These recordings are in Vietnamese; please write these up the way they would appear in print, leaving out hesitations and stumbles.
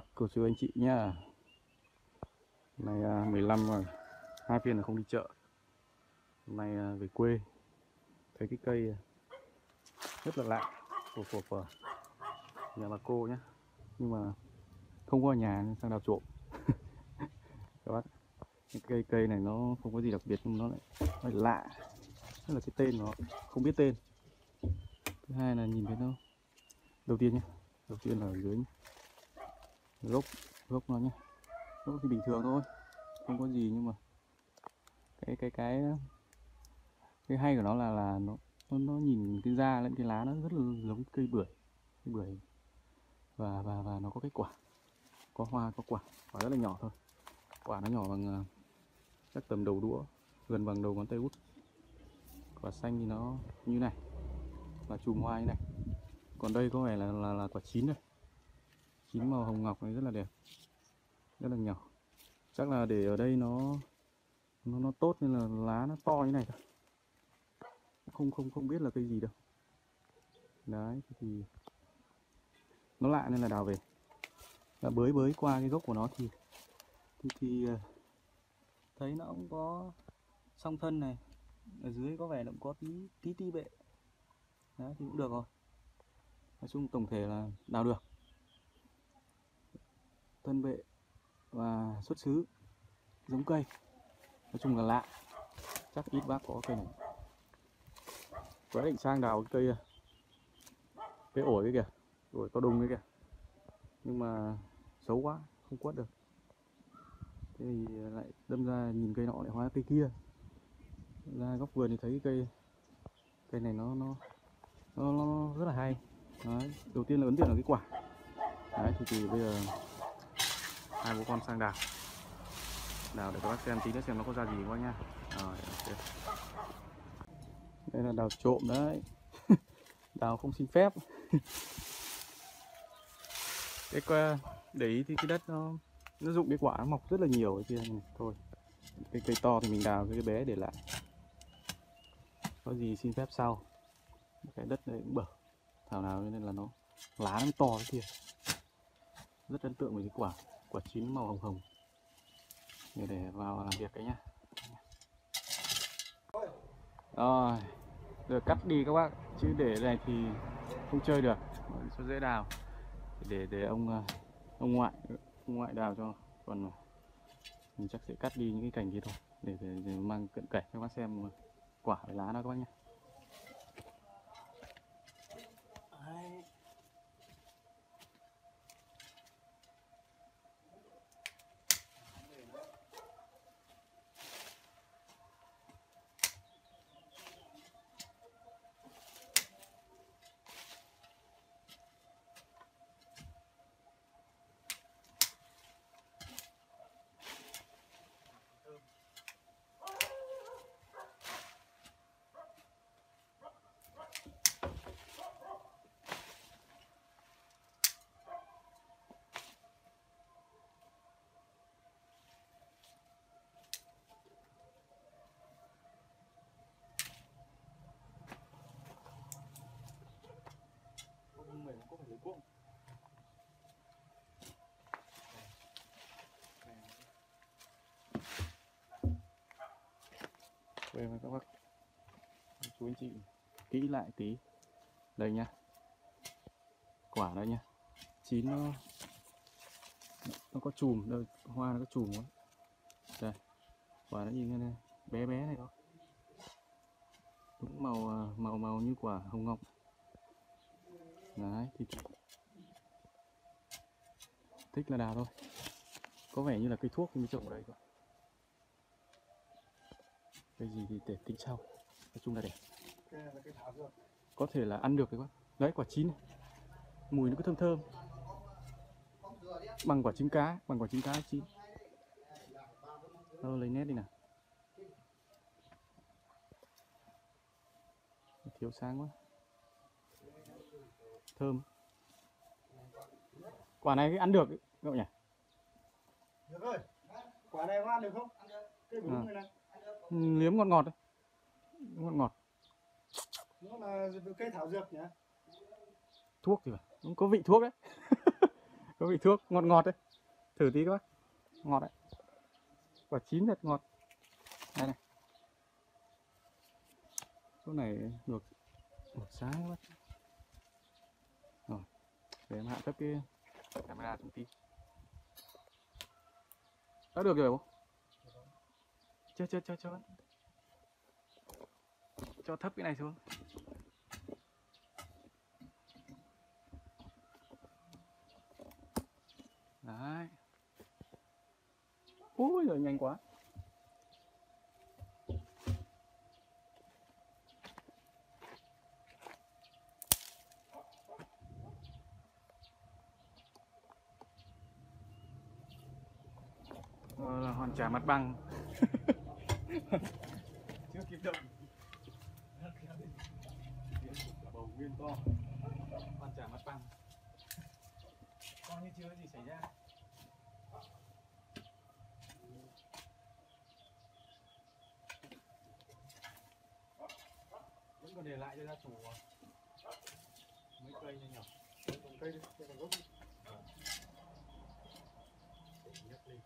bạc của chú anh chị nhá. Này 15 rồi, hai phiên là không đi chợ. Hôm nay về quê thấy cái cây rất là lạ của nhà bà cô nhá, nhưng mà không có nhà nên sang đào trộm. Các bác, cái cây này nó không có gì đặc biệt nhưng nó lại lạ, tức là cái tên nó không biết tên. Thứ hai là nhìn thấy nó đầu tiên nhá, đầu tiên là ở dưới gốc nó nhá, gốc thì bình thường thôi, không có gì, nhưng mà cái hay của nó là nó nhìn cái da lẫn cái lá nó rất là giống cây bưởi, và nó có cái quả, có hoa, có quả rất là nhỏ thôi, quả nó nhỏ bằng chắc tầm đầu đũa, gần bằng đầu ngón tay út. Quả xanh thì nó như này, và chùm hoa như này. Còn đây có vẻ là quả chín rồi, chín màu hồng ngọc này, rất là đẹp, rất là nhỏ. Chắc là để ở đây nó tốt nên là lá nó to như này thôi. Không biết là cây gì đâu. Đấy thì nó lạ nên là đào về. Và bới qua cái gốc của nó thì thấy nó cũng có song thân này, ở dưới có vẻ nó cũng có tí bệ. Đấy thì cũng được rồi. Nói chung tổng thể là đào được. Thân bệ và xuất xứ giống cây. Nói chung là lạ. Chắc ít bác có cây này. Quá định sang đào cái ổi cái kìa, ổi to đùng cái kìa. Nhưng mà xấu quá, không quất được. Thế thì lại đâm ra nhìn cây nọ lại hóa cây kia. Ra góc vườn thì thấy cây này nó rất là hay. Đấy, đầu tiên là ấn tượng là cái quả. Đấy thì bây giờ hai bố con sang đào để các bác xem tí nữa xem nó có ra gì quá nha. Rồi, okay. Đây là đào trộm đấy. Đào không xin phép. Cái qua để ý thì cái đất nó dụng cái quả nó mọc rất là nhiều ở kia này. Thôi cái cây to thì mình đào, cái bé để lại, có gì xin phép sau. Cái đất này cũng bở thảo nào nên là nó lá nó to kia. Rất ấn tượng với cái quả chín màu hồng để vào làm việc cái nhá. Rồi giờ cắt đi các bác, chứ để này thì không chơi được, nó dễ đào. Để ông ngoại đào cho, còn mình chắc sẽ cắt đi những cái cành kia thôi để mang cận cảnh cho các bác xem quả với lá đó các bác nhé. Đây các bác, chú anh chị kỹ lại tí. Đây nhá, quả đây nhá, chín nó có chùm, đây hoa nó có chùm quá. Đây quả nó nhìn này, bé này đó, cũng màu như quả hồng ngọc. Đấy thì thích là đào thôi. Có vẻ như là cây thuốc mình trồng ở đây các bạn. Cái gì thì để tính sau. Nói chung là đẹp. Có thể là ăn được đấy các bạn. Đấy quả chín này. Mùi nó cứ thơm thơm. Bằng quả trứng cá, chín. Đâu lấy nét đi nào. Thiếu sáng quá. Thơm. Quả này ăn được các bạn nhỉ? Được rồi. Quả này ăn được không? Ăn được. Cây bún này này. Liếm ngọt đấy. Ngọt. Nó là cây thảo dược nhỉ? Thuốc thì phải. Cũng có vị thuốc đấy. có vị thuốc ngọt ngọt đấy, thử tí các bác, ngọt đấy, quả chín thật ngọt. Đây này, lúc này luộc sáng các bác. Rồi, để em hạ thấp cái camera một tí. Đã được rồi không? Cho thấp cái này xuống. Đấy. Úi giời, nhanh quá. Là hoàn trả mặt bằng. Chưa kịp động. Bầu nguyên to. Hoàn trả mặt bằng. Coi như chưa có gì xảy ra. Vẫn còn để lại cho gia chủ mấy cây nha nhỏ. Cây đi, cây còn gốc đi. Nhấc lên.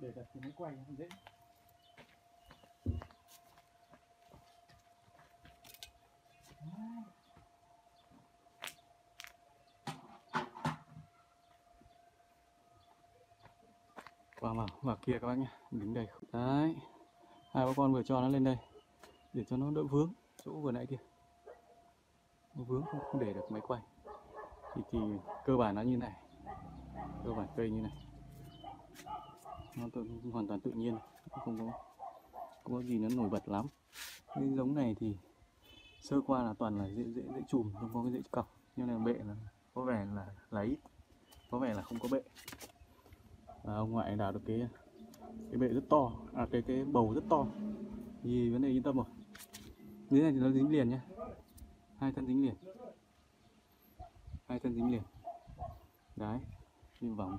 Để đặt cái máy quay không dễ. Vào mà, vào kia các bác nhé, đứng đây. Đấy, hai bác con vừa cho nó lên đây để cho nó đỡ vướng chỗ vừa nãy kia. Nó vướng không để được máy quay. Thì cơ bản nó như này, cơ bản cây như này. Nó hoàn toàn tự nhiên, không có gì nó nổi bật lắm. Cái giống này thì sơ qua là toàn là dễ chùm, không có cái dễ cọc. Nhưng này bệ là có vẻ là ít, có vẻ là không có bệ. À, ông ngoại đào được cái bệ rất to, cái bầu rất to. Thì vấn đề yên tâm rồi. Dưới này thì nó dính liền nhá, hai thân dính liền. Đấy, nhìn vòng.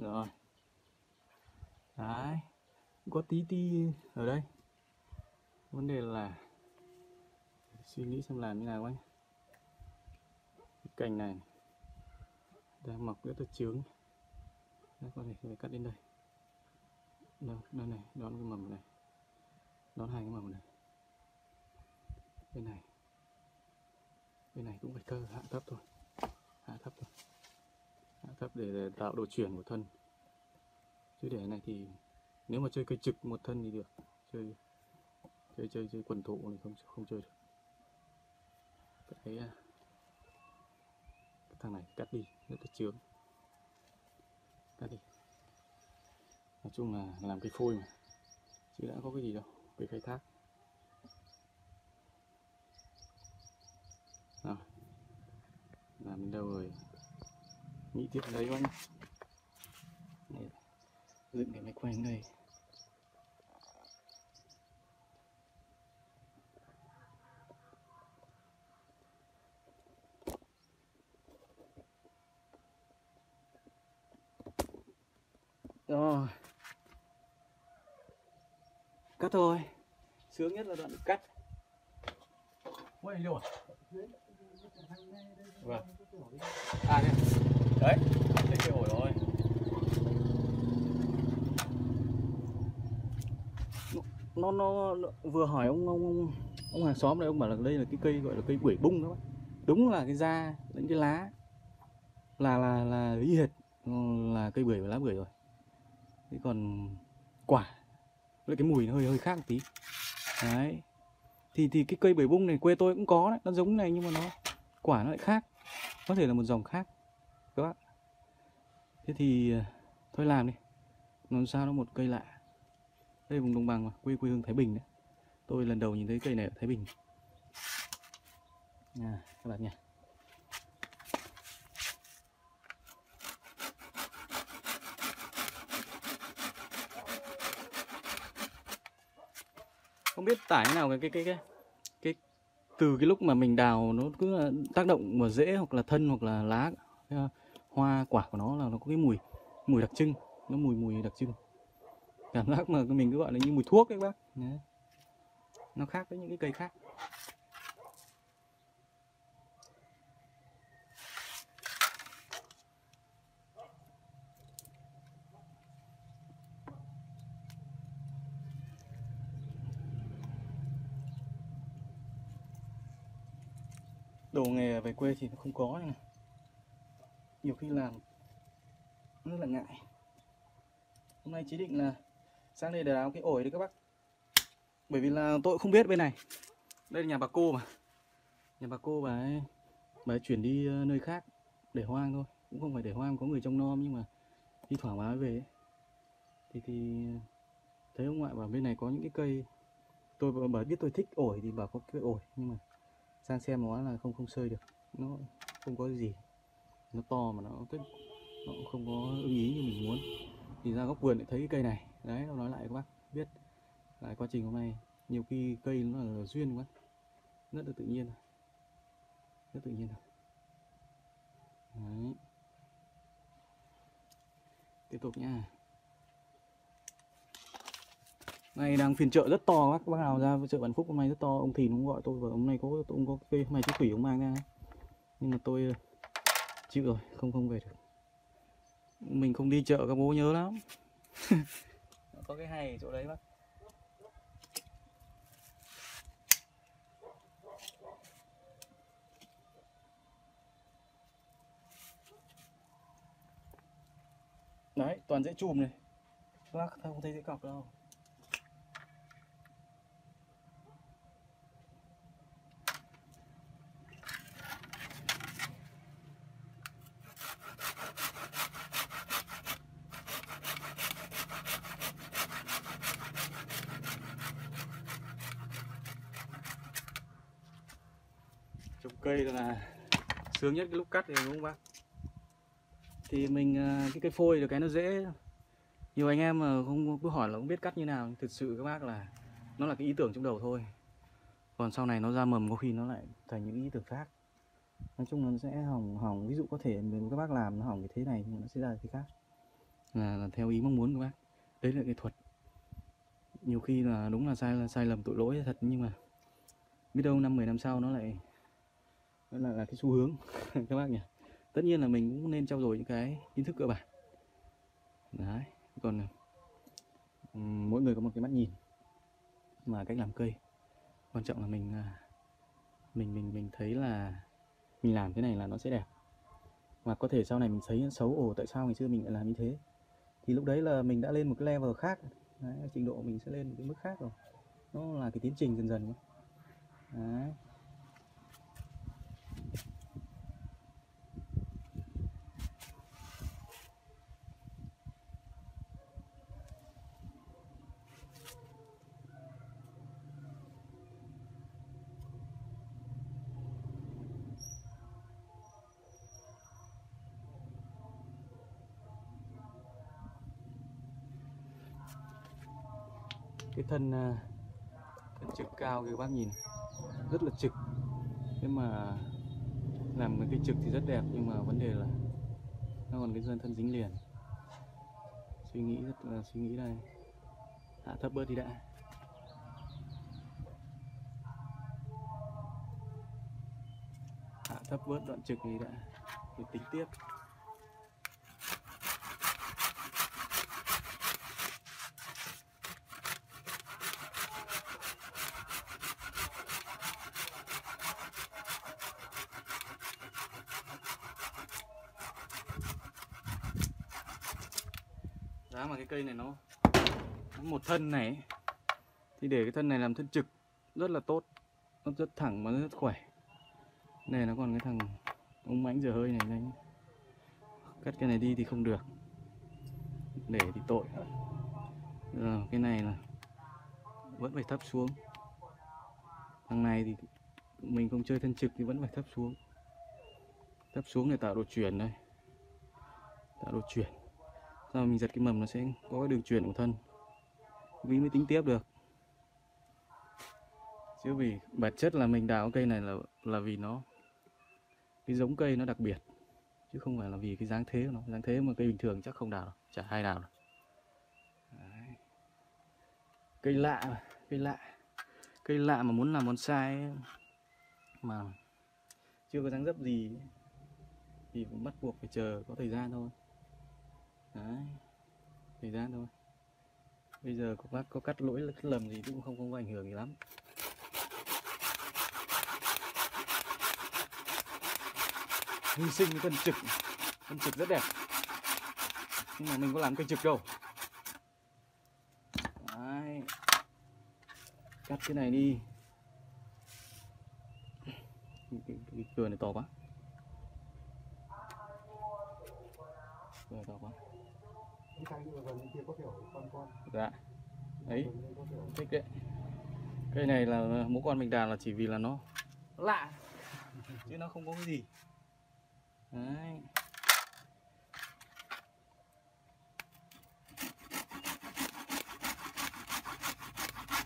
Rồi. Đấy. Có tí ở đây. Vấn đề là suy nghĩ xem làm như nào anh. Cái cành này đang mọc rất là chướng. Nó có thể cắt đến đây. Đây này, đón cái mầm này. Nó hai cái màu này, bên này cũng phải cơ hạ thấp thôi, hạ thấp để tạo độ chuyển của thân, chứ để này thì nếu mà chơi cây trực một thân thì được, chơi quần thụ này không chơi được. Cái thằng này cắt đi rất là chướng, cắt đi. Nói chung là làm cây phôi mà, chứ đã có cái gì đâu, phải khai thác. Rồi, làm đến đâu rồi, nghĩ tiếp lấy anh. Dựng cái máy quay đến đây. Rồi, cắt thôi. Sướng nhất là đoạn cắt. Ui, đi đâu à? Vâng. À đây. Đấy, thấy cái ổi rồi. Nó vừa hỏi ông hàng xóm này, ông bảo là đây là cái cây gọi là cây bưởi bung đó bác. Đúng là cái da, những cái lá là y hệt là cây bưởi và lá bưởi rồi. Thế còn quả với cái mùi nó hơi khác một tí. Đấy. Thì cái cây bưởi bung này quê tôi cũng có đấy, nó giống này nhưng mà nó quả nó lại khác. Có thể là một dòng khác các bác. Thế thì thôi làm đi. Làm sao nó một cây lạ. Đây vùng đồng bằng mà, quê hương Thái Bình đấy. Tôi lần đầu nhìn thấy cây này ở Thái Bình. À, các bạn nhỉ. Không biết tả thế nào cái từ cái lúc mà mình đào nó cứ tác động vào rễ hoặc là thân hoặc là lá hoa quả của nó là nó có cái mùi đặc trưng, nó mùi đặc trưng. Cảm giác mà mình cứ gọi là như mùi thuốc đấy các bác. Đấy. Nó khác với những cái cây khác. Đồ nghề về quê thì nó không có này. Nhiều khi làm rất là ngại. Hôm nay chí định là sang đây để đào cái ổi đấy các bác. Bởi vì là tôi không biết bên này. Đây là nhà bà cô mà. Nhà bà cô bà ấy chuyển đi nơi khác để hoang thôi. Cũng không phải để hoang, có người trông nom nhưng mà đi thoảng bà ấy về ấy. Thì thấy ông ngoại bảo bên này có những cái cây. Tôi bà biết tôi thích ổi thì bà có cây ổi nhưng mà sang xem nó là không sơi được. Nó không có gì. Nó to mà nó không có ưng ý như mình muốn. Thì ra góc vườn lại thấy cái cây này. Đấy, nó nói lại các bác biết lại quá trình hôm nay. Nhiều khi cây nó là duyên quá. Rất là tự nhiên rồi. Rất tự nhiên rồi. Đấy. Tiếp tục nha. Này đang phiên chợ rất to các bác nào ra chợ Vạn Phúc hôm nay rất to. Ông Thìn cũng gọi tôi và hôm nay ông có cây hôm nay chú Thủy ông mang ra. Nhưng mà tôi chịu rồi, không về được. Mình không đi chợ các bố nhớ lắm. Có cái hay ở chỗ đấy bác. Đấy, toàn dễ chùm này. Bác không thấy dễ cọc đâu. Cây là sướng nhất cái lúc cắt thì đúng không bác? Thì mình cái cây phôi được cái nó dễ. Nhiều anh em mà không cứ hỏi là không biết cắt như nào, thực sự các bác là nó là cái ý tưởng trong đầu thôi. Còn sau này nó ra mầm có khi nó lại thành những ý tưởng khác. Nói chung là nó sẽ hỏng, ví dụ có thể các bác làm nó hỏng cái thế này nhưng nó sẽ ra cái khác. Là theo ý mong muốn các bác. Đấy là nghệ thuật. Nhiều khi là đúng là sai lầm tội lỗi thật nhưng mà biết đâu 5-10 năm sau nó lại là cái xu hướng các bác nhỉ. Tất nhiên là mình cũng nên trau dồi những cái kiến thức cơ bản. Đấy, còn mỗi người có một cái mắt nhìn. mà cách làm cây. Quan trọng là mình thấy là mình làm thế này là nó sẽ đẹp. Mà có thể sau này mình thấy xấu, ồ tại sao ngày xưa mình lại làm như thế, thì lúc đấy là mình đã lên một cái level khác. Đấy, trình độ mình sẽ lên một cái mức khác rồi. Nó là cái tiến trình dần dần. Đấy. Thân trực cao các bác nhìn rất là trực, nhưng mà làm cái cây trực thì rất đẹp, nhưng mà vấn đề là nó còn cái thân dính liền. Suy nghĩ rất là suy nghĩ đây, hạ thấp bớt đi đã. Hạ thấp bớt đoạn trực này đã rồi tính tiếp. Giá mà cái cây này nó một thân này ấy, thì để cái thân này làm thân trực rất là tốt, nó rất thẳng mà rất khỏe. Này nó còn cái thằng ông mãnh giờ hơi này, anh cắt cái này đi thì không được, để thì tội. Rồi cái này là vẫn phải thấp xuống, thằng này thì mình không chơi thân trực thì vẫn phải thấp xuống, thấp xuống để tạo độ chuyển đây, tạo độ chuyển. Sau mình giật cái mầm nó sẽ có cái đường chuyển của thân, vì mới tính tiếp được. Chứ vì bản chất là mình đào cây này là vì nó, cái giống cây nó đặc biệt, chứ không phải là vì cái dáng thế của nó. Dáng thế mà cây bình thường chắc không đào đâu, chả hay đào đâu. Đấy. Cây lạ mà, cây lạ mà muốn làm bonsai ấy, mà chưa có dáng dấp gì ấy, thì cũng bắt buộc phải chờ có thời gian thôi. Đấy, thời gian thôi. Bây giờ các bác có cắt lỗi lầm gì cũng không có ảnh hưởng gì lắm. Hy sinh cái thân trực rất đẹp, nhưng mà mình có làm cây trực đâu. Đấy. Cắt cái này đi. Cái cửa này to quá. Dạ. Đấy. Thích đấy. Cây này là mỗi con mình đàn là chỉ vì là nó lạ, chứ nó không có cái gì. Đấy.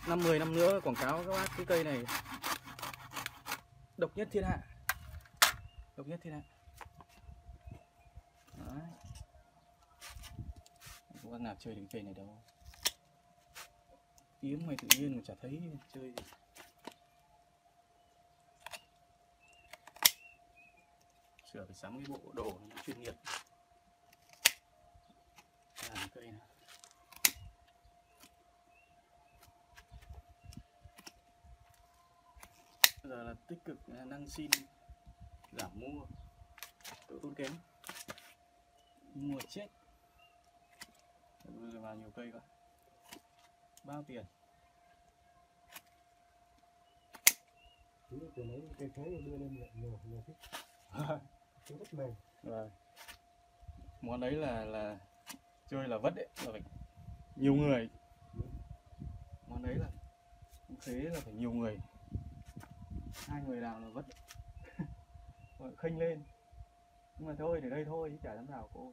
Năm 10 năm nữa quảng cáo các bác cái cây này độc nhất thiên hạ. Độc nhất thiên hạ. Đấy. Các bác nào chơi đến cây này đâu, yếm mày tự nhiên mà chả thấy chơi gì. Sửa phải sắm cái bộ đồ chuyên nghiệp làm cây này. Bây giờ là tích cực năng xin giảm mua, tự tốn kém mua chết. Rồi vào nhiều cây quá, bao tiền. Từ đấy cây thế đưa lên nhiều thích. Chúng rất mềm. Rồi. Món đấy là chơi là vất đấy, là phải nhiều người. Món đấy là thế là phải nhiều người. Hai người nào là vất. Khênh lên. Nhưng mà thôi để đây thôi, chả dám nào cô.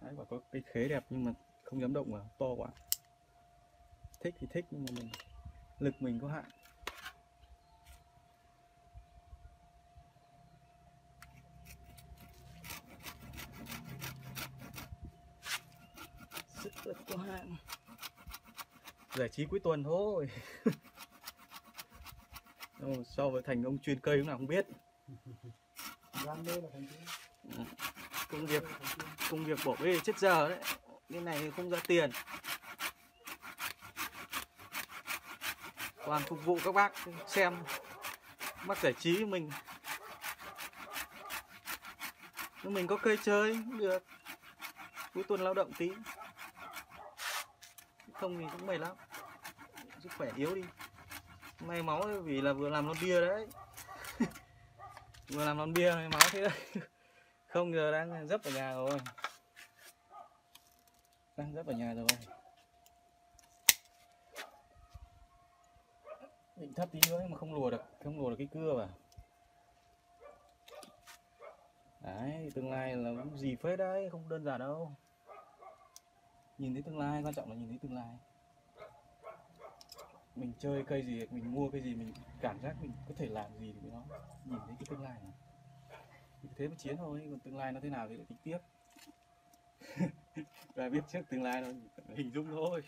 Đấy, và có cái khế đẹp nhưng mà không dám động, mà to quá. Thích thì thích nhưng mà mình lực mình có hạn. Sức lực có hạn. Giải trí cuối tuần thôi. So với thành ông chuyên cây lúc nào không biết. Đam mê là thành chuyên. Công việc bỏ bê chết giờ đấy, bên này không ra tiền. toàn phục vụ các bác xem, bác giải trí mình. Nếu mình có cây chơi cũng được, cuối tuần lao động tí, không thì cũng mệt lắm, sức khỏe yếu đi. May máu vì là vừa làm lon bia đấy. Vừa làm lon bia may máu thế đấy. Không, giờ đang dấp ở nhà rồi. Đang dấp ở nhà rồi. Định thấp tí nữa mà không lùa được cái cưa vào. Đấy, tương lai là cũng gì phết đấy, không đơn giản đâu. Nhìn thấy tương lai, quan trọng là nhìn thấy tương lai. Mình chơi cây gì, mình mua cây gì, mình cảm giác mình có thể làm gì với nó, nhìn thấy cái tương lai này. Thế mới chiến thôi, còn tương lai nó thế nào thì lại tính tiếp. Và biết trước tương lai nó hình dung thôi.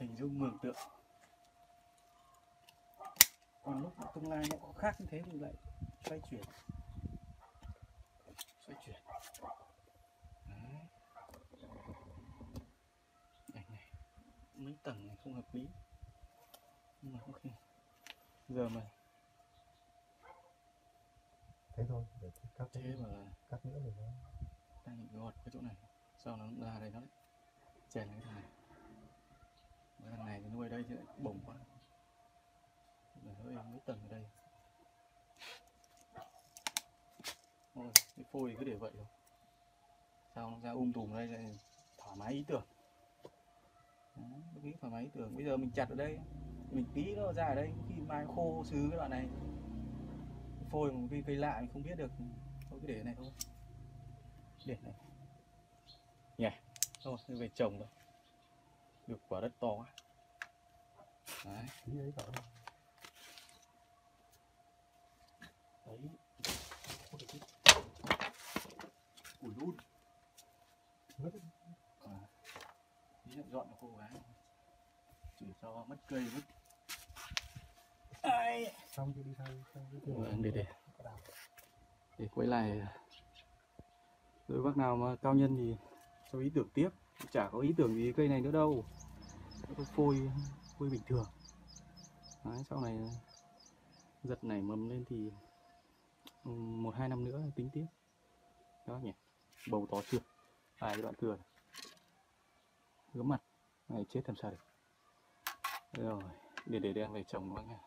Hình dung mường tượng. Còn lúc tương lai nó có khác như thế thì lại xoay chuyển. Xoay chuyển. Đấy. Này, này. Mấy tầng này không hợp lý. Nhưng mà ok. Giờ mà thế thôi, để cắt thế mà cắt nữa rồi đó. Đang gọt cái chỗ này, sau nó ra đây nó chèn cái thằng này. Cái thằng này nuôi đây thì lại bổng quá. Để hơi mấy tầng ở đây. Ôi, cái phôi cứ để vậy thôi. Sao nó ra tùm đây lại thoải mái ý tưởng. Đấy, thoải mái ý tưởng. Bây giờ mình chặt ở đây, mình tí nó ra ở đây, khi mai khô xứ cái đoạn này. Phôi một cây lạ mình không biết được, thôi cứ để này thôi, để này nhỉ, thôi về trồng rồi, được quả đất to quá. Đấy, đấy, ủi luôn, dọn cho cô gái, chỉ cho mất cây mất. Xong đi để quay lại. Rồi bác nào mà cao nhân thì cho ý tưởng tiếp, chả có ý tưởng gì cây này nữa đâu, phôi bình thường. Đấy, sau này giật nảy mầm lên thì 1-2 năm nữa tính tiếp đó nhỉ. Bầu to chưa à, cái đoạn cưa gớm mặt này chết làm sao được. Rồi để em về trồng bác nha.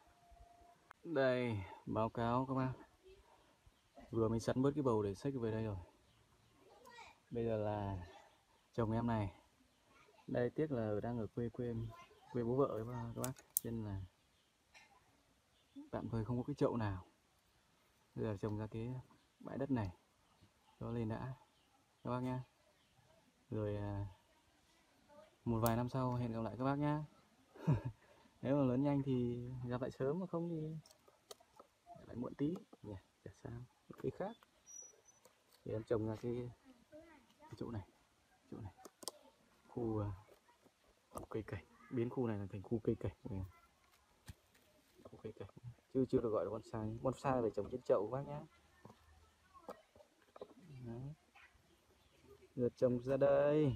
Đây, báo cáo các bác, vừa mới sắn bớt cái bầu để xách về đây rồi. Bây giờ là chồng em này. Đây, tiếc là đang ở quê bố vợ các bác, nên là tạm thời không có cái chậu nào. Bây giờ trồng ra cái bãi đất này cho lên đã các bác nhá. Rồi một vài năm sau hẹn gặp lại các bác nhá. Nếu mà lớn nhanh thì gặp lại sớm, mà không thì gặp lại muộn tí nhỉ, để sang một cái khác. Để em trồng ra cái chỗ này khu cây cảnh, biến khu này là thành khu cây cảnh. Khu cây cảnh chưa được gọi là bonsai. Bonsai phải trồng trên chậu bác nhá. Đấy. Giờ trồng ra đây,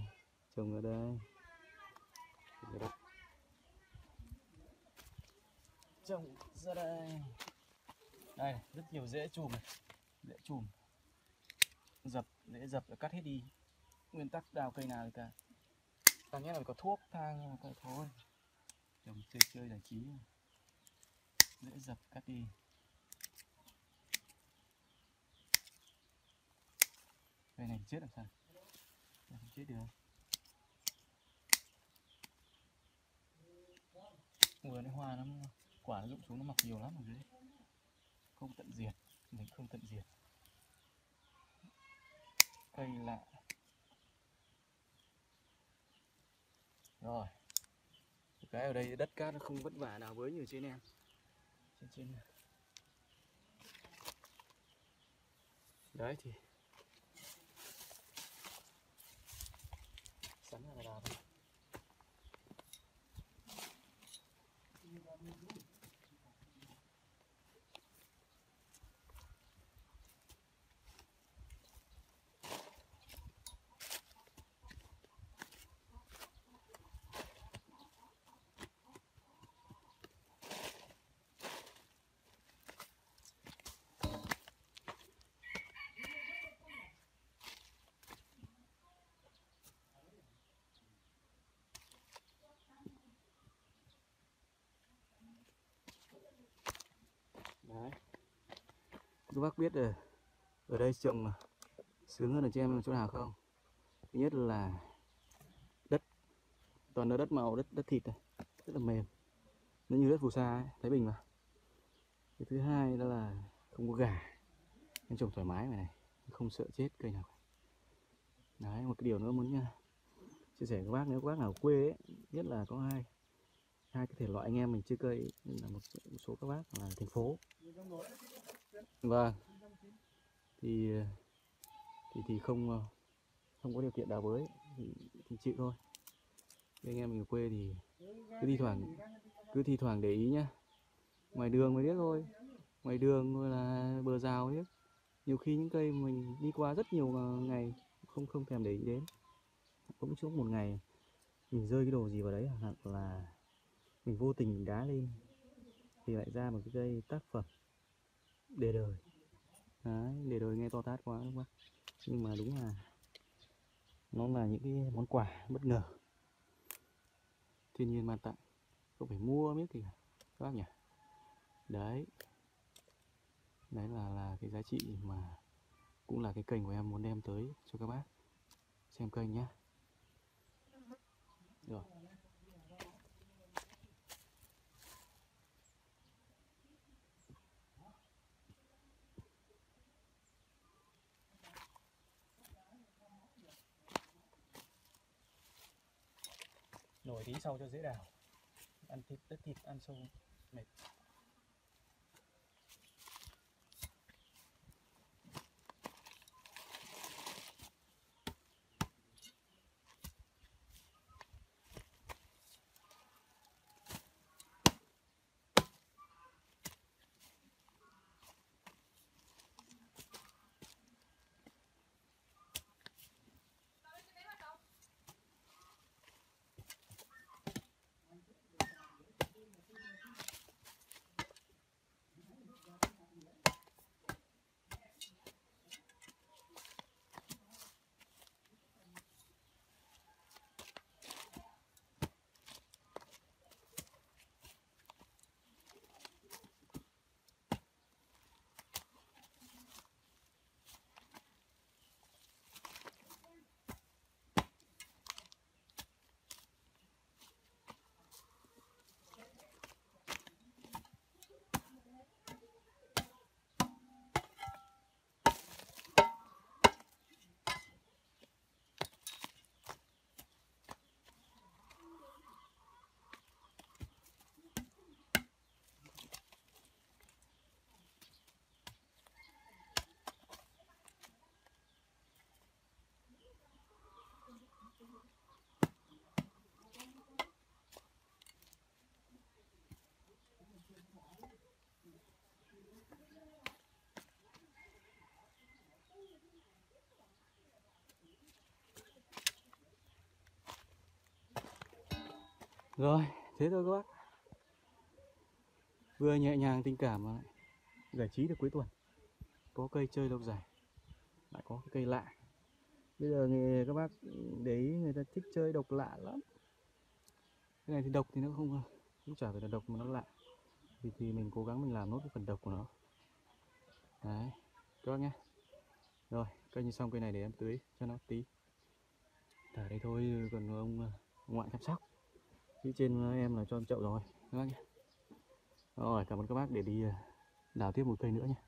trồng ở đây, trồng ra đây. Đây, rất nhiều rễ chùm này, rễ chùm dập, rễ dập cắt hết đi. Nguyên tắc đào cây nào thì cả đáng nhẽ là phải có thuốc thang, nhưng mà thôi thôi trồng chơi giải trí. Rễ dập cắt đi. Cây này chết làm sao, không chết được. Vừa nó hoa lắm, quả nó rụng xuống nó mọc nhiều lắm ở dưới, không tận diệt, mình không tận diệt. Cây lạ. Rồi, cái ở đây đất cát nó không vất vả nào với như trên em. Trên này. Đấy thì sẵn là đào thôi. các bác biết là ở đây trồng sướng hơn ở trên em chỗ nào không? Thứ nhất là đất, toàn là đất màu, đất thịt này, rất là mềm, nó như đất phù sa ấy, Thái Bình mà. Cái thứ hai đó là không có gà, em trồng thoải mái này, không sợ chết cây nào. Đấy, một cái điều nữa muốn chia sẻ các bác, nếu các bác nào ở quê ấy, nhất là có hai cái thể loại anh em mình chơi cây ấy, nên là một số các bác là thành phố. Vâng, thì không có điều kiện đào bới thì chịu thôi. Thế anh em mình ở quê thì cứ thi thoảng để ý nhá. Ngoài đường mới biết thôi, ngoài đường rồi là bờ rào biết. Nhiều khi những cây mình đi qua rất nhiều ngày không thèm để ý đến. Cũng trước một ngày mình rơi cái đồ gì vào đấy hoặc là mình vô tình mình đá lên thì lại ra một cái cây tác phẩm để đời. Đấy, để đời nghe to tát quá đúng không? Nhưng mà đúng là nó là những cái món quà bất ngờ thiên nhiên ban tặng, không phải mua biết thì các bác nhỉ. Đấy là cái giá trị mà cũng là cái kênh của em muốn đem tới cho các bác xem kênh nhá. Rồi nổi tí sau cho dễ đào, ăn thịt đất thịt ăn sâu mệt. Rồi, thế thôi các bác. Vừa nhẹ nhàng tình cảm mà lại giải trí được cuối tuần. Có cây chơi lâu dài, lại có cái cây lạ. Bây giờ các bác để ý người ta thích chơi độc lạ lắm. Cái này thì độc thì nó cũng chả phải là độc mà nó lạ. Thì mình cố gắng mình làm nốt cái phần độc của nó. Đấy, các bác nhé. Rồi, cây như xong cây này để em tưới cho nó tí. Thả đây thôi, còn ông ngoại chăm sóc. Phía trên em là cho chậu rồi các bác nhé. Rồi, cảm ơn các bác để đi đào tiếp một cây nữa nhé.